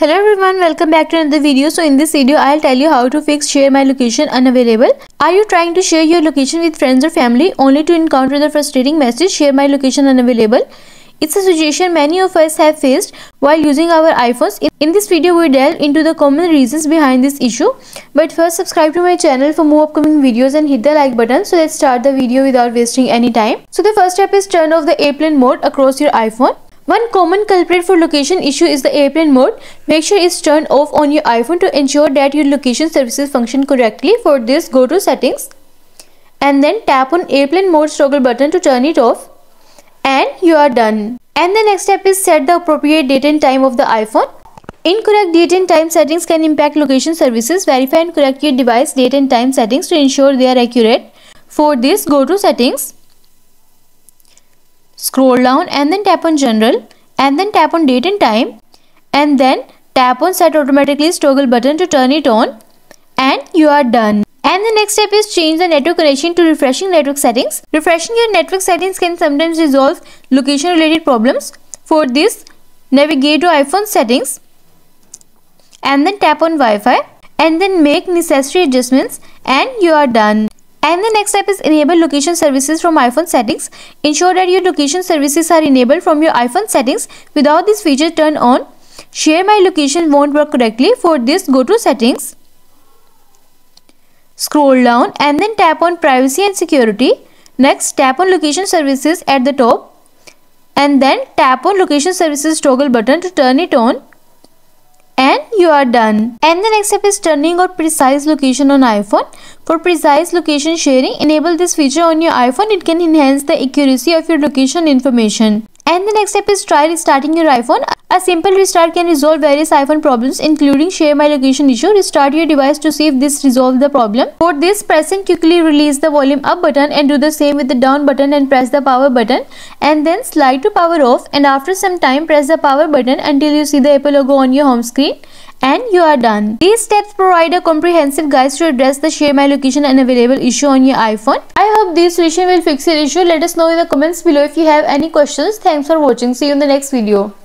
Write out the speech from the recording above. Hello everyone, welcome back to another video. So in this video I'll tell you how to fix share my location unavailable. Are you trying to share your location with friends or family only to encounter the frustrating message share my location unavailable? It's a situation many of us have faced while using our iPhones. In this video we delve into the common reasons behind this issue. But first, subscribe to my channel for more upcoming videos and hit the like button. So let's start the video without wasting any time. So the first step is turn off the airplane mode across your iPhone. One common culprit for location issue is the airplane mode. Make sure it's turned off on your iPhone to ensure that your location services function correctly. For this, go to settings and then tap on airplane mode toggle button to turn it off, and you are done. And the next step is set the appropriate date and time of the iPhone. Incorrect date and time settings can impact location services. Verify and correct your device date and time settings to ensure they are accurate. For this, go to settings. Scroll down and then tap on general and then tap on date and time and then tap on set automatically toggle button to turn it on, and you are done. And the next step is change the network connection to refreshing network settings. Refreshing your network settings can sometimes resolve location related problems. For this, navigate to iPhone settings and then tap on Wi-Fi and then make necessary adjustments, and you are done. And the next step is enable location services from iPhone settings. Ensure that your location services are enabled from your iPhone settings. Without this feature turned on, share my location won't work correctly. For this, go to settings, scroll down and then tap on privacy and security. Next, tap on location services at the top and then tap on location services toggle button to turn it on, and you are done. And the next step is turning on precise location on iPhone. For precise location sharing, enable this feature on your iPhone. It can enhance the accuracy of your location information. And the next step is try restarting your iPhone. A simple restart can resolve various iPhone problems, including share my location issue. Restart your device to see if this resolves the problem. For this, press and quickly release the volume up button and do the same with the down button and press the power button, and then slide to power off, and after some time press the power button until you see the Apple logo on your home screen, and you are done. These steps provide a comprehensive guide to address the share my location unavailable issue on your iPhone. I hope this solution will fix your issue. Let us know in the comments below if you have any questions. Thanks for watching. See you in the next video.